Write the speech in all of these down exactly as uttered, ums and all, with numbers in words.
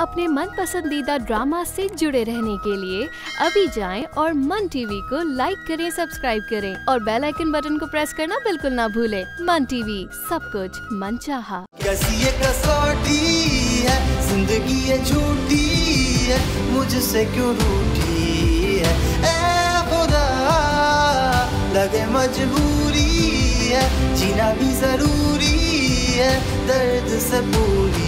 अपने मन पसंदीदा ड्रामा से जुड़े रहने के लिए अभी जाएं और मान टीवी को लाइक करें, सब्सक्राइब करें और बेल आइकन बटन को प्रेस करना बिल्कुल ना भूलें। मान टीवी, सब कुछ मनचाहा। कैसी ये कसौटी है, जिंदगी ये झूठी है, मुझसे क्यों रूठी है, ऐ खुदा लगे मजबूरी है, जीना भी जरूरी है, दर्द से पूरी है।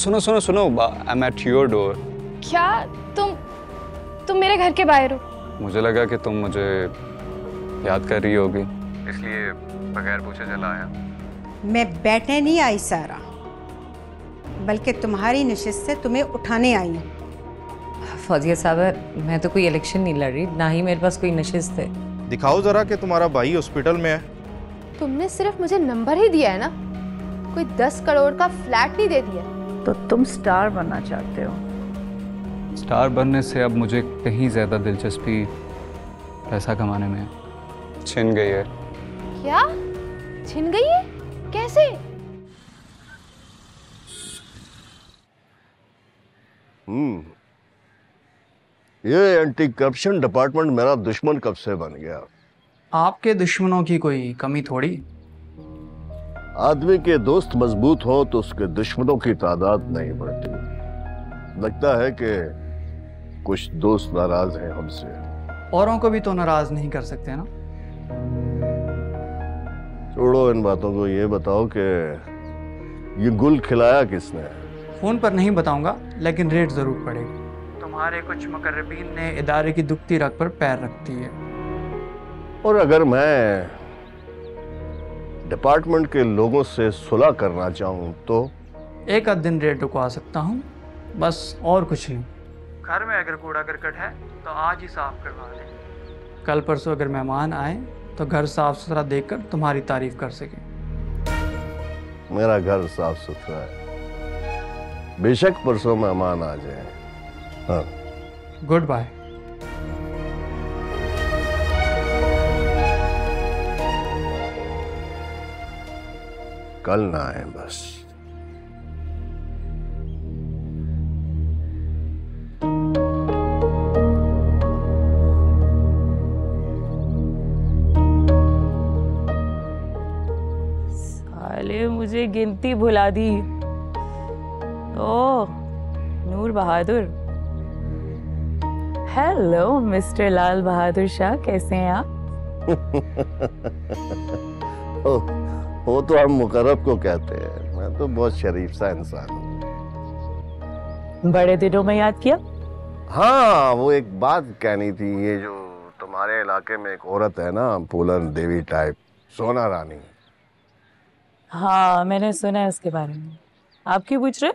सुनो सुनो सुनो, I am at your door. क्या तुम तुम मेरे घर के बाहर हो? मुझे लगा कि तुम मुझे याद कर रही होगी, इसलिए बगैर पूछे चला आया। मैं बैठने नहीं आई सारा, बल्कि तुम्हारी नशिस्त से तुम्हें उठाने आई हूँ। फौजिया साहब, मैं तो कोई इलेक्शन नहीं लड़ रही, ना ही मेरे पास कोई नशिस्त है। दिखाओ जरा कि तुम्हारा भाई हॉस्पिटल में है। तुमने सिर्फ मुझे नंबर ही दिया है ना, कोई दस करोड़ का फ्लैट नहीं दे दिया। तो तुम स्टार बनना चाहते हो? स्टार बनने से अब मुझे कहीं ज्यादा दिलचस्पी पैसा कमाने में छिन गई है। क्या छिन गई है? कैसे? हम्म, ये एंटी करप्शन डिपार्टमेंट मेरा दुश्मन कब से बन गया? आपके दुश्मनों की कोई कमी थोड़ी। आदमी के दोस्त मजबूत हो तो उसके दुश्मनों की तादाद नहीं बढ़ती। लगता है कि कुछ दोस्त नाराज हैं हमसे। औरों को भी तो नाराज नहीं कर सकते ना। छोड़ो इन बातों को, ये बताओ कि ये गुल खिलाया किसने? फोन पर नहीं बताऊंगा, लेकिन रेट जरूर पड़ेगी। तुम्हारे कुछ मुकर्रबीन ने इदारे की दुखती रग पर पैर रख दी है। और अगर मैं डिपार्टमेंट के लोगों से सुलह करना चाहूँ तो? एक आध दिन रेट रुकवा सकता हूँ, बस और कुछ नहीं। घर में अगर कूड़ा करकट है तो आज ही साफ करवा दें। कल परसों अगर मेहमान आए तो घर साफ सुथरा देखकर तुम्हारी तारीफ कर सके। मेरा घर साफ सुथरा है, बेशक परसों मेहमान आ जाए। हाँ, गुड बाय। कल ना आए बस। साले मुझे गिनती भुला दी। ओह, नूर बहादुर। हेलो मिस्टर लाल बहादुर शाह, कैसे हैं आप? ओह, वो तो हम मुकर्रब को कहते हैं। मैं तो बहुत शरीफ सा इंसान हूँ। बड़े दिनों में याद किया। हाँ, वो एक बात कहनी थी। ये जो तुम्हारे इलाके में एक औरत है ना, पूलन देवी टाइप, सोना रानी। हाँ, मैंने सुना है उसके बारे में। आप क्यों पूछ रहे?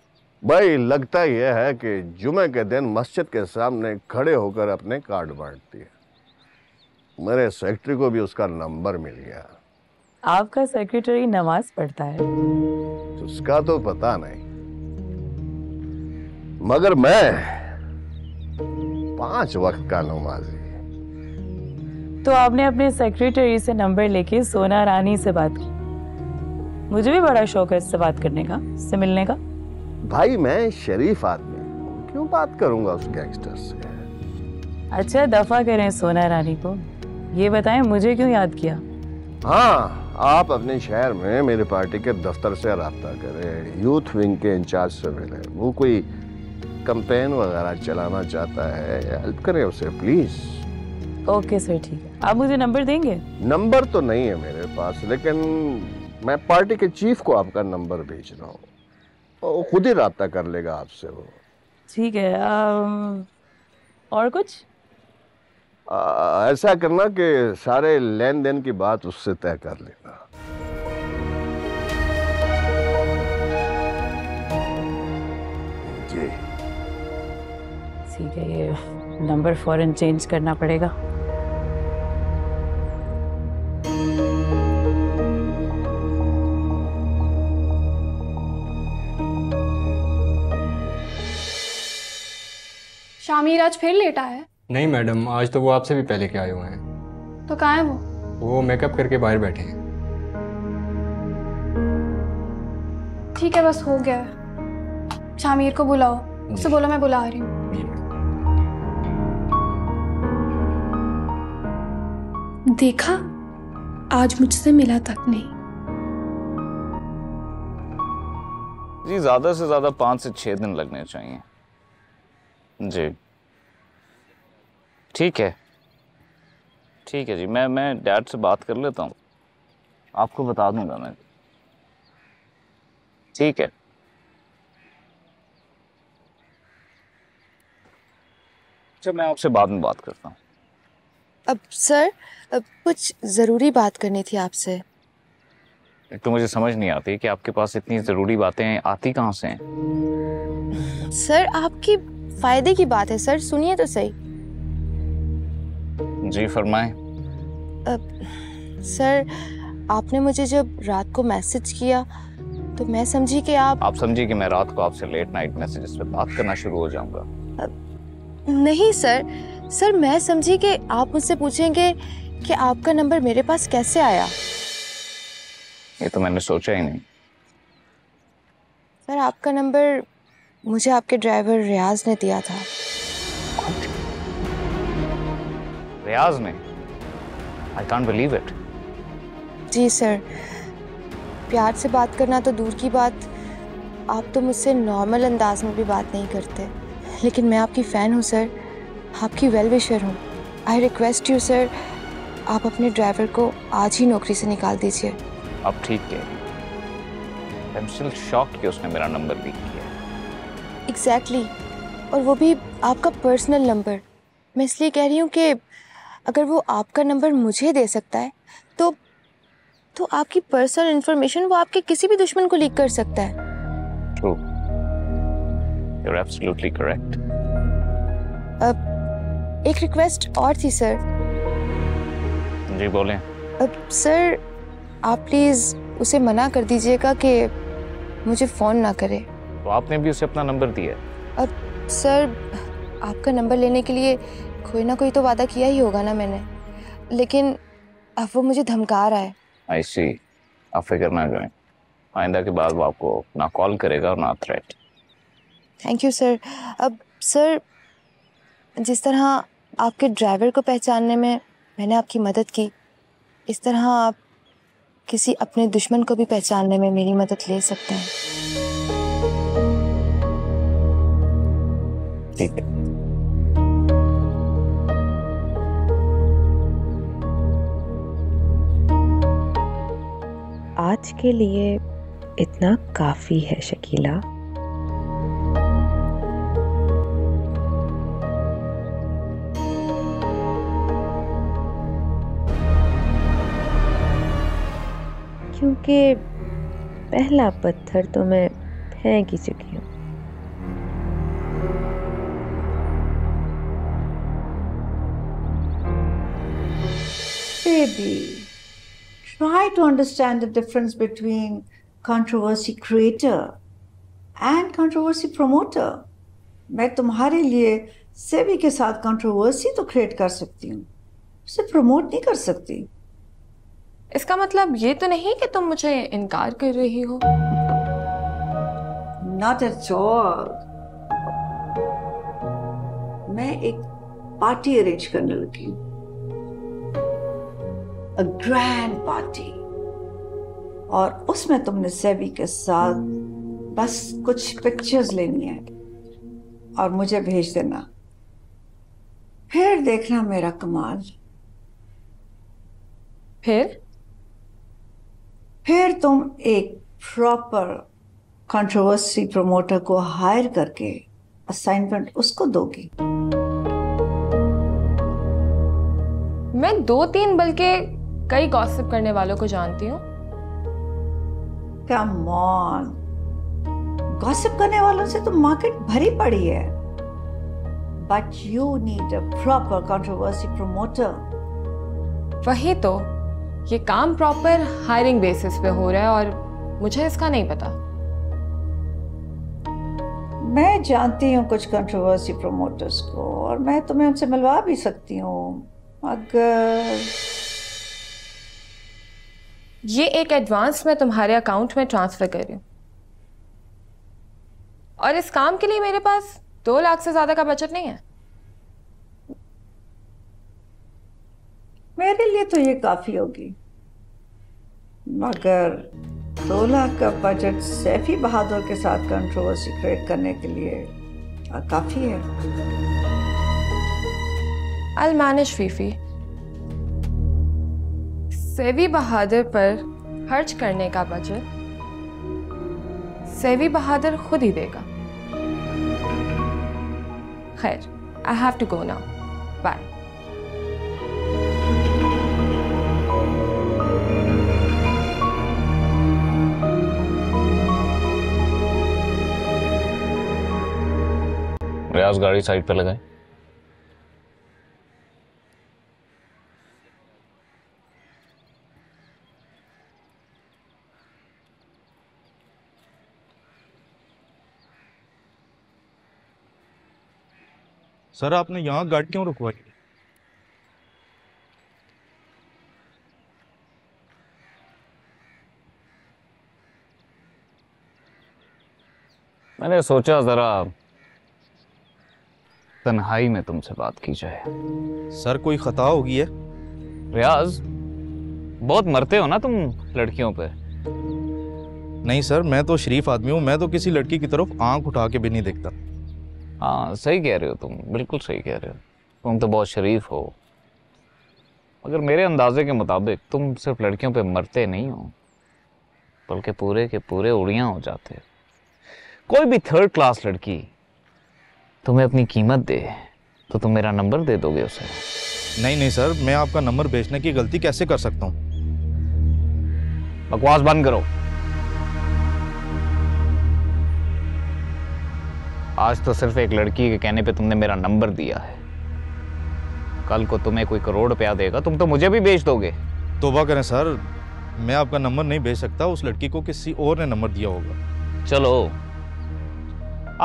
भाई, लगता यह है कि जुमे के दिन मस्जिद के सामने खड़े होकर अपने कार्ड बांटती है। मेरे सेक्रेटरी को भी उसका नंबर मिल गया। आपका सेक्रेटरी नमाज पढ़ता है? उसका तो पता नहीं, मगर मैं पांच वक्त का नमाजी। तो आपने अपने सेक्रेटरी से नंबर लेके सोना रानी से बात की? मुझे भी बड़ा शौक है इससे बात करने का, इससे मिलने का। भाई, मैं शरीफ आदमी हूँ, क्यों बात करूंगा उस गैंगस्टर से। अच्छा, दफा करें सोना रानी को। ये बताएं, मुझे क्यों याद किया? हाँ, आप अपने शहर में मेरे पार्टी के दफ्तर से राब्ता करें, यूथ विंग के इंचार्ज से मिलें। वो कोई कैंपेन वगैरह चलाना चाहता है, हेल्प करें उसे प्लीज। ओके सर, ठीक है। आप मुझे नंबर देंगे? नंबर तो नहीं है मेरे पास, लेकिन मैं पार्टी के चीफ को आपका नंबर भेज रहा हूँ, वो खुद ही राब्ता कर लेगा आपसे। वो ठीक है। आ, और कुछ आ, ऐसा करना कि सारे लेन देन की बात उससे तय कर लेना। जी ठीक है, ये नंबर फौरन चेंज करना पड़ेगा। शामिर आज फिर लेटा है? नहीं मैडम, आज तो वो आपसे भी पहले के आए हुए हैं। तो कहाँ है वो? वो मेकअप करके बाहर बैठे हैं। ठीक है, बस हो गया है। शामिर को बुलाओ, उससे बोलो मैं बुला रही हूँ। देखा, आज मुझसे मिला तक नहीं। जी ज्यादा से ज्यादा पाँच से छः दिन लगने चाहिए। जी ठीक है, ठीक है जी, मैं मैं डैड से बात कर लेता हूँ, आपको बता दूंगा मैं। ठीक है, अच्छा मैं आपसे बाद में बात करता हूँ। अब सर, अब कुछ ज़रूरी बात करनी थी आपसे। तो मुझे समझ नहीं आती कि आपके पास इतनी ज़रूरी बातें आती कहाँ से हैं। सर आपकी फ़ायदे की बात है सर, सुनिए तो सही। जी फरमाएं। सर आपने मुझे जब रात को मैसेज किया तो मैं समझी कि आप आप समझी कि मैं रात को आपसे लेट नाइट मैसेजेस पे बात करना शुरू हो जाऊंगा। नहीं सर, सर मैं समझी कि आप मुझसे पूछेंगे कि आपका नंबर मेरे पास कैसे आया। ये तो मैंने सोचा ही नहीं। सर आपका नंबर मुझे आपके ड्राइवर रियाज ने दिया था। रियाज ने? I can't believe it. जी सर, प्यार से बात करना तो दूर की बात, आप तो मुझसे नॉर्मल अंदाज में भी बात नहीं करते, लेकिन मैं आपकी फ़ैन हूँ सर, आपकी वेल विशर हूँ। आई रिक्वेस्ट यू सर, आप अपने ड्राइवर को आज ही नौकरी से निकाल दीजिए। अब ठीक है, आई एम स्टिल शॉक्ड कि उसने मेरा नंबर लीक किया। Exactly exactly. और वो भी आपका पर्सनल नंबर। मैं इसलिए कह रही हूँ कि अगर वो आपका नंबर मुझे दे सकता है तो तो आपकी पर्सनल इंफॉर्मेशन वो आपके किसी भी दुश्मन को लीक कर सकता है। True, you are absolutely correct. अब एक रिक्वेस्ट और थी सर। जी बोलें। अब सर आप प्लीज़ उसे मना कर दीजिएगा कि मुझे फ़ोन ना करे। तो आपने भी उसे अपना नंबर दिया? अब सर आपका नंबर लेने के लिए कोई ना कोई तो वादा किया ही होगा ना मैंने, लेकिन अब वो मुझे धमका रहा है। आई सी, आप फिक्र ना करें, आइंदा के बाद वो आपको ना कॉल करेगा और ना थ्रेट। Thank you sir. अब सर जिस तरह आपके ड्राइवर को पहचानने में मैंने आपकी मदद की, इस तरह आप किसी अपने दुश्मन को भी पहचानने में मेरी मदद ले सकते हैं। ठीक है, आज के लिए इतना काफ़ी है शकीला। क्योंकि पहला पत्थर तो मैं फेंक ही चुकी हूँ। Baby, try to understand the difference between controversy creator and controversy promoter. मैं तुम्हारे लिए सेबी के साथ कंट्रोवर्सी तो क्रिएट कर सकती हूँ, उसे प्रमोट नहीं कर सकती। इसका मतलब ये तो नहीं कि तुम मुझे इनकार कर रही हो? Not at all. मैं एक पार्टी अरेंज करने लगी हूँ, अ ग्रैंड पार्टी, और उसमें तुमने सेबी के साथ बस कुछ पिक्चर्स लेनी है और मुझे भेज देना, फिर देखना मेरा कमाल। फिर फिर तुम एक प्रॉपर कंट्रोवर्सी प्रमोटर को हायर करके असाइनमेंट उसको दोगी। मैं दो तीन बल्कि कई गॉसिप करने वालों को जानती हूँ। कम ऑन, गॉसिप करने वालों से तो मार्केट भरी पड़ी है, but you need a proper controversy promoter. वही तो, ये काम प्रॉपर हायरिंग बेसिस पे हो रहा है और मुझे इसका नहीं पता। मैं जानती हूँ कुछ कंट्रोवर्सी प्रमोटर्स को और मैं तुम्हें उनसे मिलवा भी सकती हूँ, अगर ये एक एडवांस मैं तुम्हारे अकाउंट में ट्रांसफ़र कर रही हूँ और इस काम के लिए मेरे पास दो लाख से ज़्यादा का बजट नहीं है। मेरे लिए तो ये काफ़ी होगी, मगर दो लाख का बजट सैफी बहादुर के साथ कंट्रोवर्सी क्रिएट करने के लिए काफ़ी है। I will manage Fifi. Saifi Bahadur पर खर्च करने का बजट सैफी बहादुर खुद ही देगा। खैर, I have to go now, bye. Riyaz, गाड़ी साइड पे लगाएं। सर, आपने यहाँ गाड़ी क्यों रुकवाई? मैंने सोचा जरा तन्हाई में तुमसे बात की जाए। सर, कोई खता होगी है? रियाज, बहुत मरते हो ना तुम लड़कियों पे। नहीं सर, मैं तो शरीफ आदमी हूँ, मैं तो किसी लड़की की तरफ आंख उठा के भी नहीं देखता। हाँ, सही कह रहे हो तुम, बिल्कुल सही कह रहे हो। तुम तो बहुत शरीफ हो, मगर मेरे अंदाजे के मुताबिक तुम सिर्फ लड़कियों पे मरते नहीं हो, बल्कि पूरे के पूरे उड़ियाँ हो जाते हो। कोई भी थर्ड क्लास लड़की तुम्हें अपनी कीमत दे तो तुम मेरा नंबर दे दोगे उसे? नहीं नहीं सर, मैं आपका नंबर बेचने की गलती कैसे कर सकता हूँ? बकवास बंद करो। आज तो सिर्फ एक लड़की के कहने पे तुमने मेरा नंबर दिया है, कल को तुम्हें कोई करोड़ रुपया देगा, तुम तो मुझे भी बेच दोगे। तौबा करें सर, मैं आपका नंबर नहीं बेच सकता, उस लड़की को किसी और ने नंबर दिया होगा। चलो,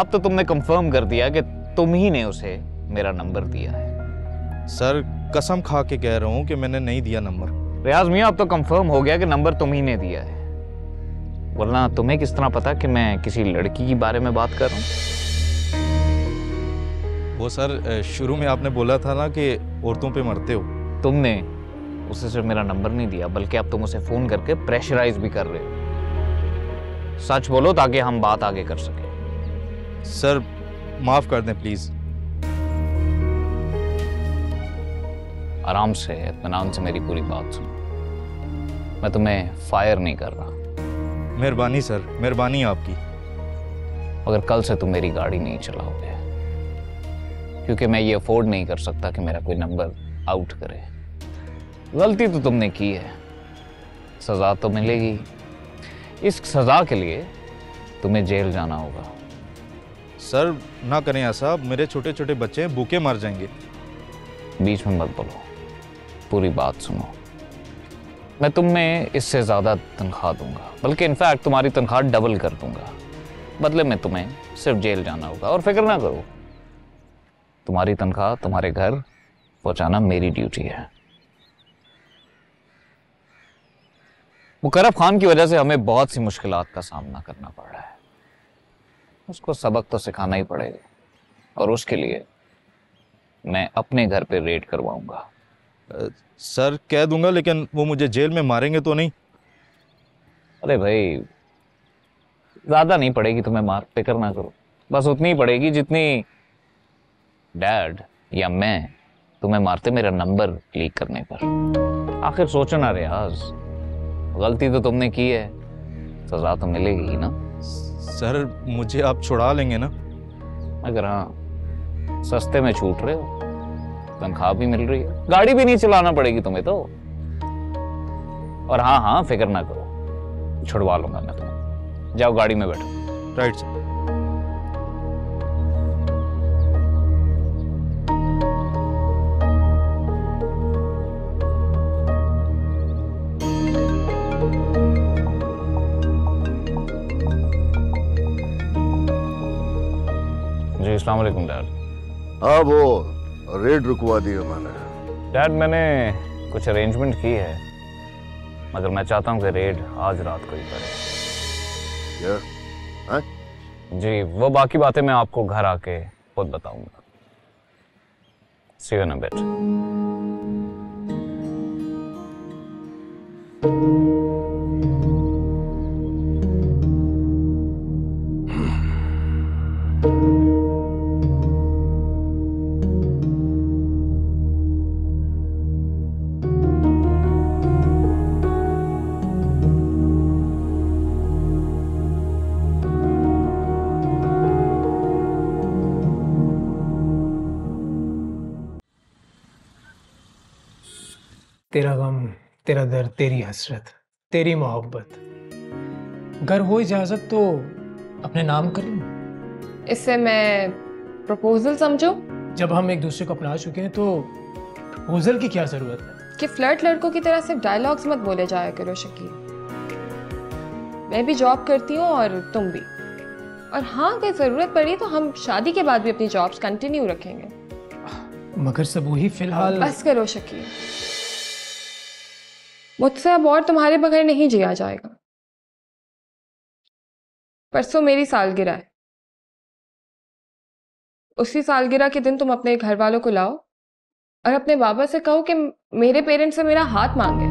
अब तो तुमने कंफर्म कर दिया कि तुम ही ने उसे मेरा नंबर दिया है। सर, कसम खा के कह रहा हूँ कि मैंने नहीं दिया नंबर। रियाज मियाँ, अब तो कंफर्म हो गया कि नंबर तुम ही ने दिया है, वरना तुम्हें किस तरह पता कि मैं किसी लड़की के बारे में बात कर रहा हूँ? वो सर, शुरू में आपने बोला था ना कि औरतों पे मरते हो। तुमने उसे सिर्फ मेरा नंबर नहीं दिया, बल्कि अब तुम उसे फ़ोन करके प्रेशराइज भी कर रहे हो। सच बोलो ताकि हम बात आगे कर सकें। सर, माफ कर दें प्लीज। आराम से, इत्मीनान से मेरी पूरी बात सुनो, मैं तुम्हें फायर नहीं कर रहा। मेहरबानी सर, मेहरबानी आपकी। अगर कल से तुम मेरी गाड़ी नहीं चलाओगे, क्योंकि मैं ये अफोर्ड नहीं कर सकता कि मेरा कोई नंबर आउट करे। गलती तो तुमने की है, सजा तो मिलेगी। इस सजा के लिए तुम्हें जेल जाना होगा। सर, ना करें ऐसा, मेरे छोटे छोटे बच्चे भूखे मर जाएंगे। बीच में मत बोलो, पूरी बात सुनो। मैं तुम्हें इससे ज़्यादा तनख्वाह दूंगा, बल्कि इनफैक्ट तुम्हारी तनख्वाह डबल कर दूंगा। बदले में तुम्हें सिर्फ जेल जाना होगा। और फिक्र ना करो, तुम्हारी तनख्वाह तुम्हारे घर पहुंचाना मेरी ड्यूटी है। मुकर्रब खान की वजह से हमें बहुत सी मुश्किलात का सामना करना पड़ रहा है, उसको सबक तो सिखाना ही पड़ेगा। और उसके लिए मैं अपने घर पे रेड करवाऊंगा। सर, कह दूंगा, लेकिन वो मुझे जेल में मारेंगे तो नहीं? अरे भाई, ज्यादा नहीं पड़ेगी तुम्हें मार, फिक्र ना करो। बस उतनी ही पड़ेगी जितनी डैड या मैं तुम्हें मारते मेरा नंबर लीक करने पर। आखिर सोचो ना रियाज, गलती तो तुमने की है, सजा तो मिलेगी ही ना। सर, मुझे आप छुड़ा लेंगे ना? अगर हाँ, सस्ते में छूट रहे हो, तनख्वाह भी मिल रही है, गाड़ी भी नहीं चलाना पड़ेगी तुम्हें तो। और हाँ हाँ फिक्र ना करो, छुड़वा लूंगा मैं तुम्हें। जाओ गाड़ी में बैठो। Right sir. अस्सलामुअलैकुम डैड। हाँ, वो रेड रुकवा दी है मैंने। डैड, मैंने कुछ अरेंजमेंट की है, मगर मैं चाहता हूँ कि रेड आज रात को ही करें। yeah. huh? जी वो बाकी बातें मैं आपको घर आके खुद बताऊंगा। See you in a bit. तेरा गम, तेरा दर्द, तेरी हसरत, तेरी मोहब्बत, अगर हो इजाजत तो अपने नाम कर लूं। इससे मैं प्रपोजल समझो? जब हम एक दूसरे को अपना चुके हैं तो प्रपोजल की क्या जरूरत है? कि फ्लर्ट लड़कों की तरह सिर्फ डायलॉग्स मत बोले जाया करो शकील। मैं भी जॉब करती हूँ और तुम भी, और हाँ अगर जरूरत पड़ी तो हम शादी के बाद भी अपनी जॉब्स कंटिन्यू रखेंगे। मगर सब वही फिलहाल। बस करो शकील, मुझसे अब और तुम्हारे बगैर नहीं जिया जाएगा। परसों मेरी सालगिरह है, उसी सालगिरह के दिन तुम अपने घर वालों को लाओ और अपने बाबा से कहो कि मेरे पेरेंट्स से मेरा हाथ मांगे।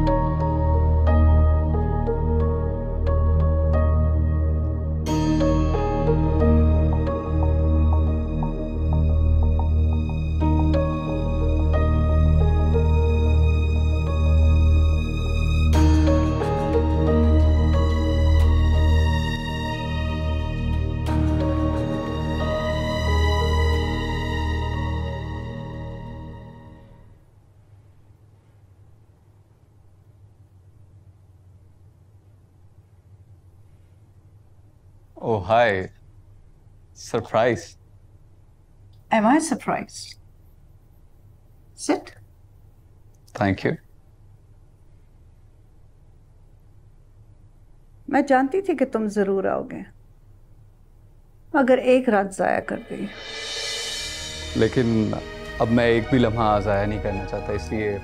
Oh, hi. Surprised. Am I surprised? Sit. Thank you. मैं जानती थी कि तुम जरूर आओगे, मगर एक रात जाया कर गई। लेकिन अब मैं एक भी लम्हा जाया नहीं करना चाहता, इसलिए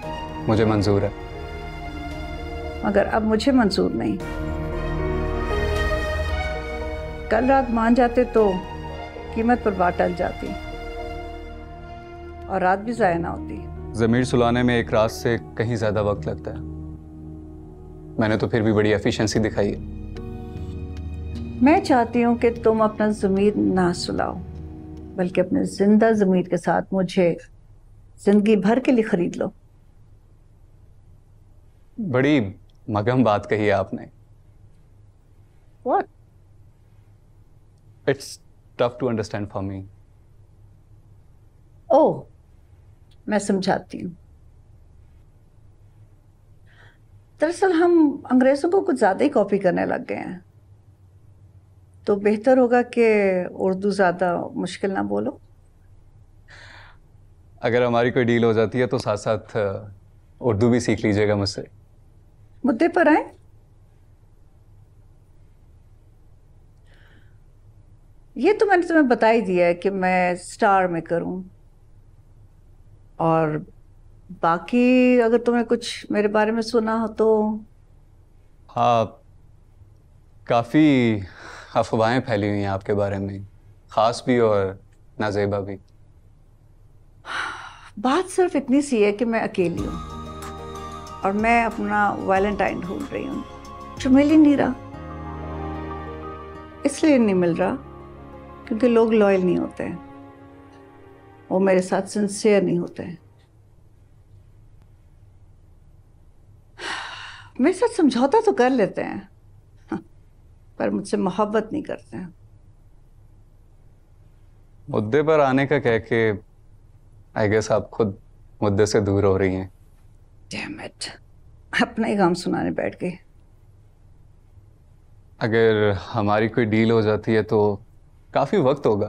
मुझे मंजूर है। मगर अब मुझे मंजूर नहीं। कल रात मान जाते तो कीमत पर बात टल जाती और रात भी जाया ना होती। जमीर सुलाने में एक रात से कहीं ज्यादा वक्त लगता है। मैंने तो फिर भी बड़ी एफिशिएंसी दिखाई है। मैं चाहती हूँ कि तुम अपना जमीर ना सुलाओ, बल्कि अपने जिंदा जमीर के साथ मुझे जिंदगी भर के लिए खरीद लो। बड़ी मगहम बात कही है आपने। What? It's tough to understand for me. Oh, मैं समझाती हूँ। दरअसल हम अंग्रेजों को कुछ ज्यादा ही कॉपी करने लग गए हैं, तो बेहतर होगा कि उर्दू ज्यादा मुश्किल ना बोलो। अगर हमारी कोई डील हो जाती है तो साथ साथ उर्दू भी सीख लीजिएगा मुझसे। मुद्दे पर आए। ये तो मैंने तुम्हें बता ही दिया है कि मैं स्टार में करूं, और बाकी अगर तुमने कुछ मेरे बारे में सुना हो तो। हाँ, काफ़ी अफवाहें फैली हुई हैं आपके बारे में, ख़ास भी और नाज़ेबा भी। बात सिर्फ इतनी सी है कि मैं अकेली हूँ और मैं अपना वैलेंटाइन ढूंढ रही हूँ, जो मिल ही नहीं रहा। इसलिए नहीं मिल रहा क्योंकि लोग लॉयल नहीं होते हैं, वो मेरे साथ सिंसियर नहीं होते हैं। मेरे साथ समझौता तो कर लेते हैं पर मुझसे मोहब्बत नहीं करते हैं। मुद्दे पर आने का कह के आई गेस आप खुद मुद्दे से दूर हो रही हैं। डैम इट, अपना ही काम सुनाने बैठ गई। अगर हमारी कोई डील हो जाती है तो काफी वक्त होगा,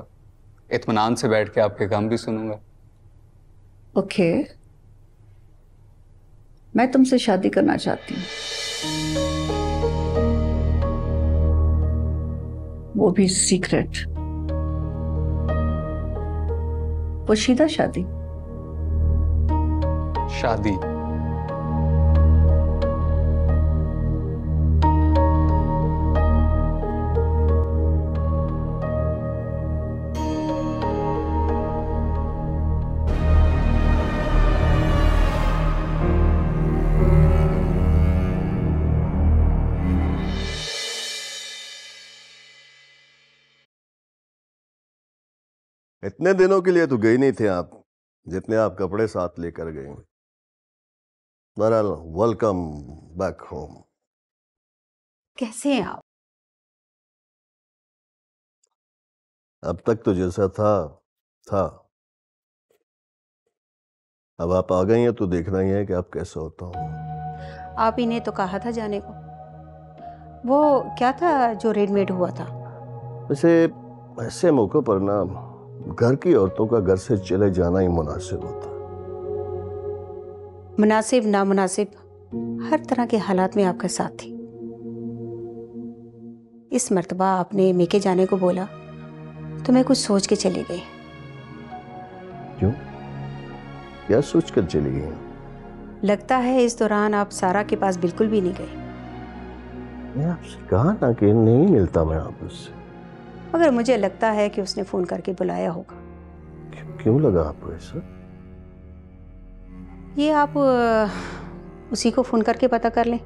इत्मीनान से बैठ के आपके काम भी सुनूंगा। Okay okay. मैं तुमसे शादी करना चाहती हूँ, वो भी सीक्रेट, पोशीदा शादी। शादी इतने दिनों के लिए तो गई नहीं थे आप जितने आप कपड़े साथ लेकर गए। बहरहाल वेलकम बैक होम। कैसे हैं आप? अब तक तो जैसा था था, अब आप आ गई हैं तो देखना ही है कि आप कैसे होता हो। आप ही ने तो कहा था जाने को। वो क्या था जो रेडमेड हुआ था? वैसे ऐसे मौकों पर ना घर की औरतों का घर से चले जाना ही मुनासिब होता। मुनासिब ना मुनासिब हर तरह के हालात में आपका साथ थी। इस मर्तबा आपने मेके जाने को बोला तो मैं कुछ सोच के चली गई। क्यों, क्या सोच कर चली गई? लगता है इस दौरान आप सारा के पास बिल्कुल भी नहीं गई। मैं आपसे कहा ना कि नहीं मिलता मैं आपसे। मगर मुझे लगता है कि उसने फोन करके बुलाया होगा। क्यों लगा आपको ऐसा? ये आप उसी को फोन करके पता कर लें।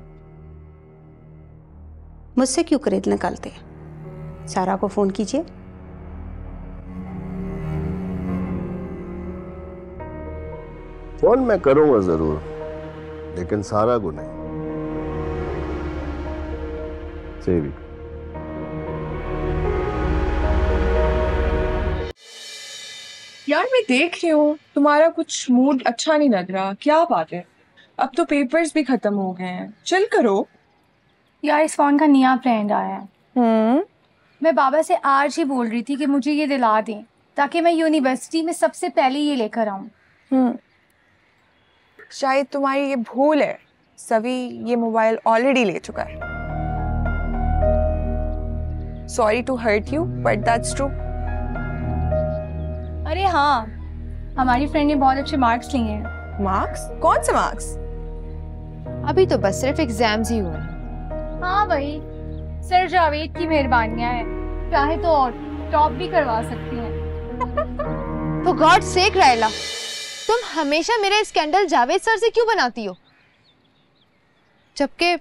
मुझसे क्यों खरीद निकालते हैं? सारा को फोन कीजिए। फोन मैं करूंगा जरूर, लेकिन सारा को नहीं। सेवी यार मैं देख रही हूँ तुम्हारा कुछ मूड अच्छा नहीं लग रहा। क्या बात है? अब तो पेपर्स भी खत्म हो गए हैं, चल करो। यार इस फोन का नया ब्रांड आया है। हम्म, मैं बाबा से आज ही बोल रही थी कि मुझे ये दिला दें ताकि मैं यूनिवर्सिटी में सबसे पहले ये लेकर आऊँ। हम्म, शायद तुम्हारी ये भूल है सभी, ये मोबाइल ऑलरेडी ले चुका है। Sorry to hurt you but that's true. अरे हाँ, हमारी फ्रेंड ने बहुत अच्छे मार्क्स लिए हैं। मार्क्स? कौन से मार्क्स? अभी तो बस सिर्फ एग्जाम्स ही हुए। हाँ भाई, सर जावेद की मेहरबानियाँ हैं, चाहे तो और टॉप भी करवा सकती हैं। For God's sake रायला, तुम हमेशा मेरे स्कैंडल जावेद सर से क्यों बनाती हो, जबकि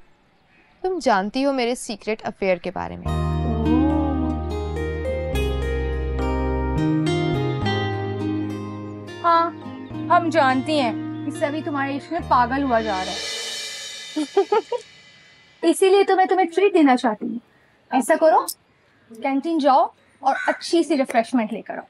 तुम जानती हो मेरे सीक्रेट अफेयर के बारे में। हाँ, हम जानती हैं कि सभी तुम्हारे इश्क में पागल हुआ जा रहा है। इसीलिए तो मैं तुम्हें ट्रीट देना चाहती हूँ। ऐसा करो, कैंटीन जाओ और अच्छी सी रिफ्रेशमेंट लेकर आओ।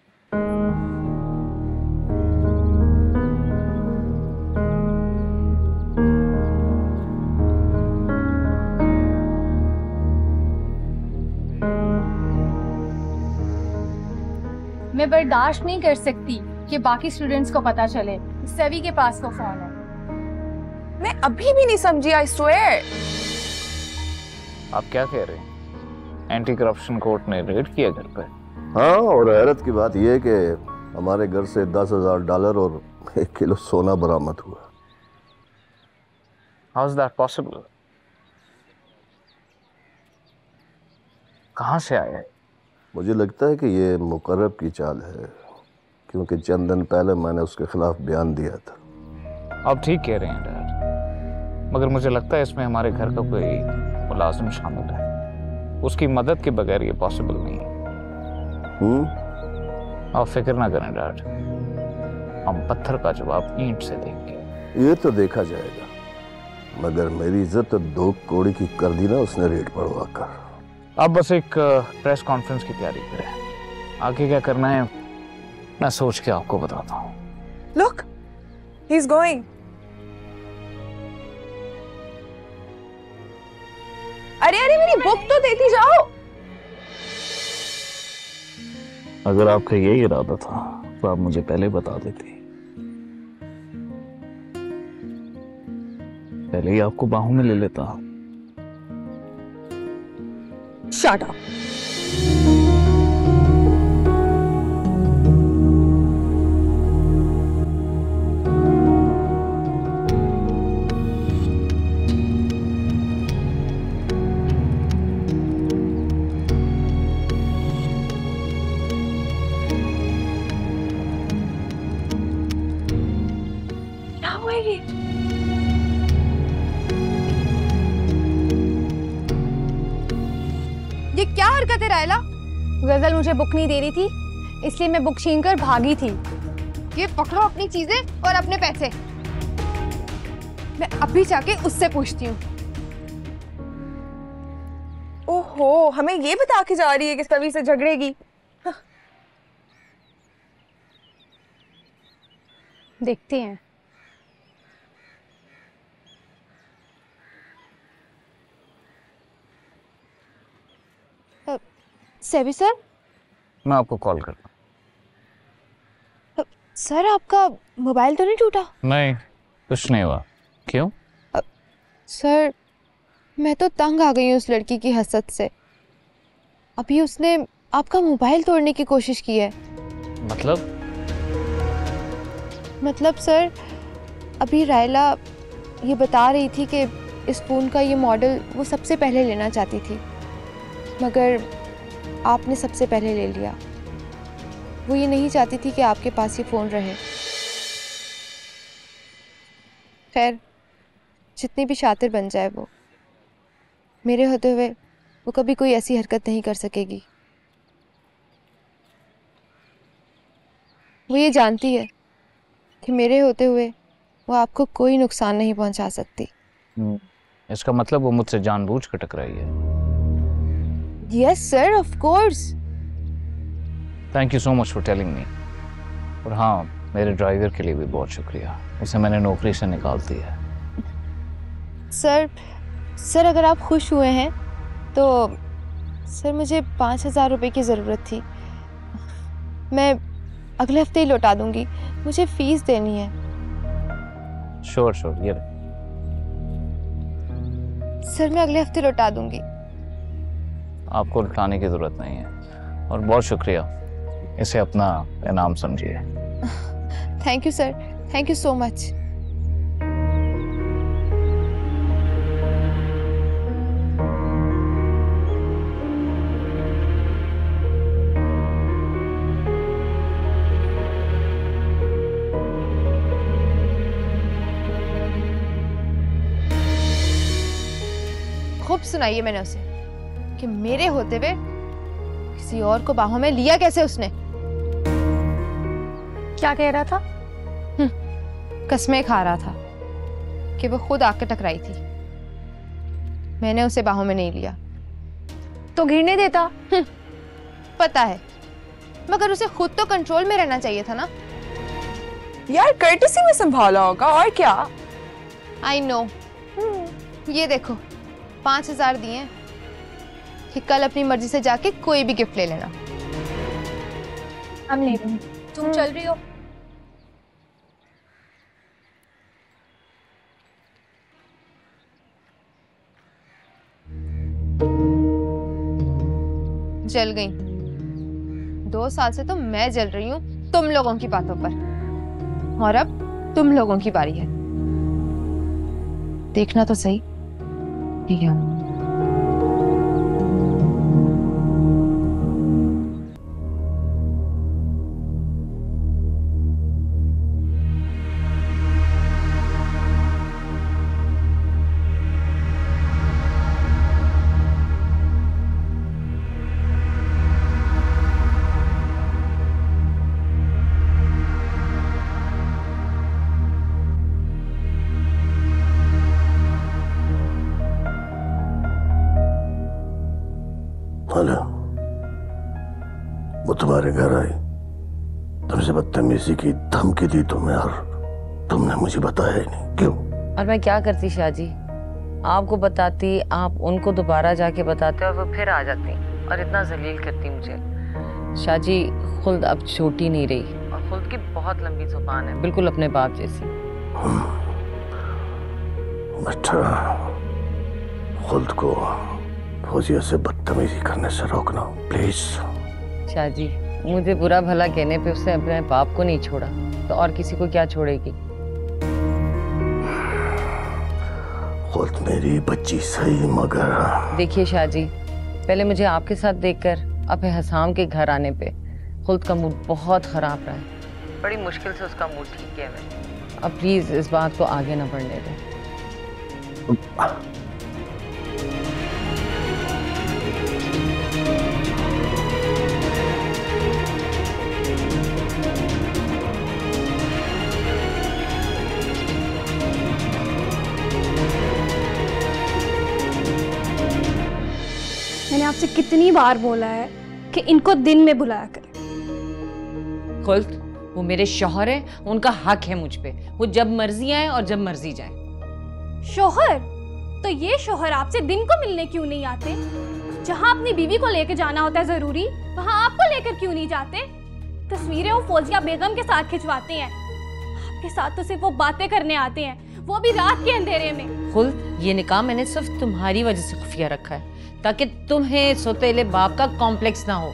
मैं बर्दाश्त नहीं कर सकती कि बाकी स्टूडेंट्स को पता चले सभी के पास को फोन है। मैं अभी भी नहीं समझी, आई स्वेयर। आप क्या कह रहे हैं? एंटी करप्शन कोर्ट ने रेड किया घर पर। हाँ, और हैरत की बात यह है कि हमारे घर से दस हजार डॉलर और एक किलो सोना बरामद हुआ। How is that possible? कहाँ से आया है? मुझे लगता है कि ये मुकर्रब की चाल है, क्योंकि चंद दिन पहले मैंने उसके खिलाफ बयान दिया था। आप ठीक कह रहे हैं डैड, मगर मुझे लगता है इसमें हमारे घर का कोई मुलाजिम शामिल है। उसकी मदद के बगैर ये पॉसिबल नहीं है। हम्म, आप फिक्र ना करें डैड, हम पत्थर का जवाब ईंट से देंगे। ये तो देखा जाएगा, मगर मेरी इज्जत तो दो कोड़ी की कर दी ना उसने रेट पड़वा कर। आप बस एक प्रेस कॉन्फ्रेंस की तैयारी करें, आगे क्या करना है मैं सोच के आपको बताता हूँ। Look, he's going. अरे अरे मेरी बुक तो देती जाओ। अगर आपका यही इरादा था तो आप मुझे पहले बता देती। पहले ही आपको बाहों में ले लेता। Shut up. गजल मुझे बुक नहीं दे रही थी, इसलिए मैं बुक छीन कर भागी थी। ये पकड़ो अपनी चीजें और अपने पैसे। मैं अभी जाके उससे पूछती हूँ। ओहो, हमें ये बता के जा रही है कि सभी से झगड़ेगी। हाँ। देखते हैं। सेबी सर, मैं आपको कॉल कर रहा हूँ। सर, आपका मोबाइल तो नहीं टूटा? नहीं, कुछ नहीं हुआ। क्यों? आ, सर, मैं तो तंग आ गई हूँ उस लड़की की हसद से। अभी उसने आपका मोबाइल तोड़ने की कोशिश की है। मतलब? मतलब सर, अभी रायला ये बता रही थी कि इस फ़ोन का ये मॉडल वो सबसे पहले लेना चाहती थी, मगर आपने सबसे पहले ले लिया। वो ये नहीं चाहती थी कि आपके पास ये फ़ोन रहे। खैर, जितनी भी शातिर बन जाए वो, मेरे होते हुए वो कभी कोई ऐसी हरकत नहीं कर सकेगी। वो ये जानती है कि मेरे होते हुए वो आपको कोई नुकसान नहीं पहुंचा सकती। इसका मतलब वो मुझसे जानबूझ कर टकराई है। Yes sir, of course. Thank you so much for telling me. और हाँ, मेरे ड्राइवर के लिए भी बहुत शुक्रिया, उसे मैंने नौकरी से निकाल दिया। सर, सर अगर आप खुश हुए हैं तो सर मुझे पाँच हज़ार रुपये की ज़रूरत थी। मैं अगले हफ्ते ही लौटा दूंगी, मुझे फीस देनी है। श्योर श्योर, ये सर मैं अगले हफ्ते लौटा दूंगी। आपको लुटाने की ज़रूरत नहीं है, और बहुत शुक्रिया, इसे अपना इनाम समझिए। Thank you sir, thank you so much. खूब सुनाइए मैंने उसे कि मेरे होते हुए किसी और को बाहों में लिया कैसे उसने। क्या कह रहा था? कसमें खा रहा था कि वो खुद आके टकराई थी, मैंने उसे बाहों में नहीं लिया। तो घिरने देता? पता है, मगर उसे खुद तो कंट्रोल में रहना चाहिए था ना। यार कर्टसी में संभाला होगा और क्या। I know. ये देखो पांच हजार दिए कि कल अपनी मर्जी से जाके कोई भी गिफ्ट ले लेना। हम ले रहे हैं। तुम चल रही हो? जल गई। दो साल से तो मैं जल रही हूँ तुम लोगों की बातों पर, और अब तुम लोगों की बारी है। देखना तो सही ठीक है। तुम्हारे घर आई, तुमसे बदतमीजी की धमकी दी तुम्हें, और तुमने मुझे बताया ही नहीं। क्यों? और मैं क्या करती शाहजी, आपको बताती, आप उनको दोबारा जाके बताते और वो फिर आ जाती और इतना जलील करती मुझे। शाहजी, खुल्द अब छोटी नहीं रही, और खुल्द की बहुत लंबी जुबान है, बिल्कुल अपने बाप जैसी। अच्छा, खुल्द को फौजिया से बदतमीजी करने से रोकना प्लीज। शाहजी, मुझे बुरा भला कहने पे उसने अपने बाप को नहीं छोड़ा तो और किसी को क्या छोड़ेगी। खुद मेरी बच्ची सही, मगर देखिए शाहजी, पहले मुझे आपके साथ देखकर अपने हसाम के घर आने पे खुद का मूड बहुत खराब रहा है। बड़ी मुश्किल से उसका मूड ठीक किया मैंने। अब प्लीज इस बात को आगे न बढ़ने दें। मैंने आपसे कितनी बार बोला है कि इनको दिन में बुलाया करें। खुल्द, वो मेरे शौहर है, उनका हक है मुझ पे। वो जब मर्जी आए और जब मर्जी जाए। शौहर? तो ये शौहर आपसे दिन को मिलने क्यों नहीं आते? जहाँ अपनी बीवी को लेकर जाना होता है जरूरी, वहाँ आपको लेकर क्यों नहीं जाते? तस्वीरें वो फौजिया बेगम के साथ खिंचवाते हैं, आपके साथ तो सिर्फ वो बातें करने आते हैं, वो भी रात के अंधेरे में। खुल्द, ये निकाह मैंने सिर्फ तुम्हारी वजह से खुफिया रखा है ताकि तुम्हें सोतेले बाप का कॉम्प्लेक्स ना हो।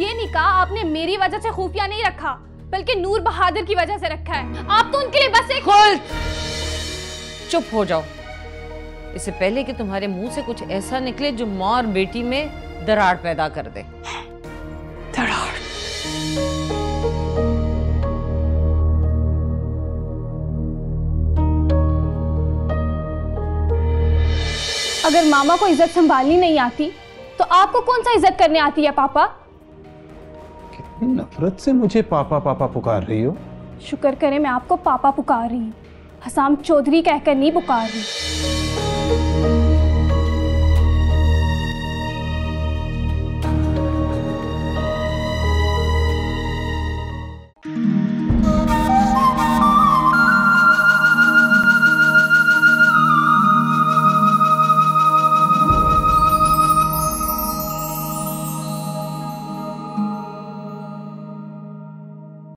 ये निकाह आपने मेरी वजह से खुफिया नहीं रखा बल्कि नूर बहादुर की वजह से रखा है। आप तो उनके लिए बस एक... खुल्द, चुप हो जाओ। इससे पहले कि तुम्हारे मुंह से कुछ ऐसा निकले जो माँ और बेटी में दरार पैदा कर दे। दरार। अगर मामा को इज्जत संभालनी नहीं आती तो आपको कौन सा इज्जत करने आती है पापा? कितनी नफरत से मुझे पापा पापा पुकार रही हो। शुक्र करें मैं आपको पापा पुकार रही हूँ, हसन चौधरी कहकर नहीं पुकार रही।